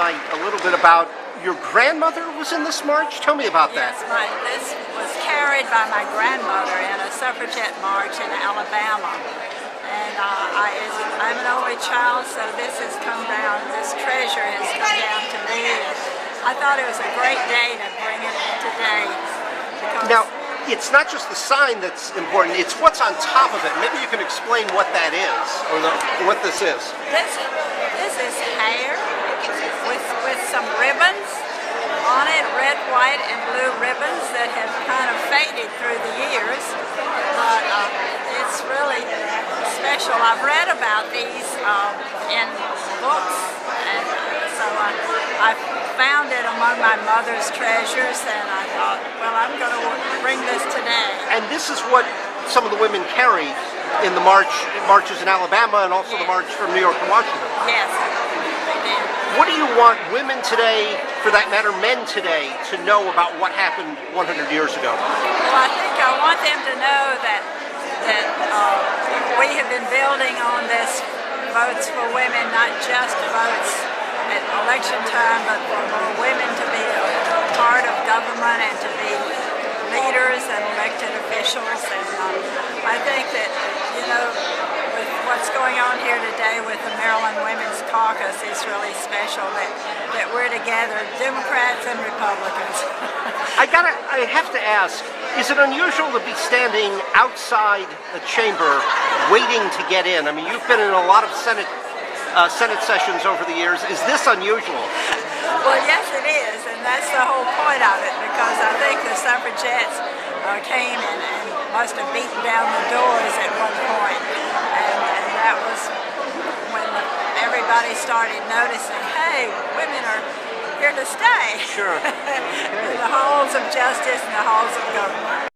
tonight a little bit about your grandmother was in this march. Tell me about that. Yes, this was carried by my grandmother in a suffragette march in Alabama. And I'm an only child, so this has come down, this treasure has come down to me. And I thought it was a great day to bring it today. Now, it's not just the sign that's important, it's what's on top of it. Maybe you can explain what that is, or what this is. This is hair with some ribbons on it, red, white, and blue ribbons that have kind of faded through the years. But it's really special. I've read about these in books, and so I found it among my mother's treasures, and I thought, well, I'm going to bring this today. And this is what some of the women carried in the marches in Alabama, and also yes, the march from New York to Washington. Yes, they did. What do you want women today, for that matter men today, to know about what happened 100 years ago? Well, I think I want them to know that we have been building on this votes for women, not just votes at election time, but for more women to be a part of government and to be leaders and elected officials. And I think that, you know, with what's going on here today with the Maryland Women's Caucus, it's really special that we're together, Democrats and Republicans. I have to ask, is it unusual to be standing outside a chamber waiting to get in? I mean, you've been in a lot of Senate sessions over the years. Is this unusual? Well, yes, it is, and that's the whole point of it, because I think the suffragettes came and must have beaten down the doors at one point, and that was when everybody started noticing, hey, women are here to stay. Sure. Okay. In the halls of justice and the halls of government.